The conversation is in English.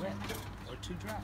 wet or too dry.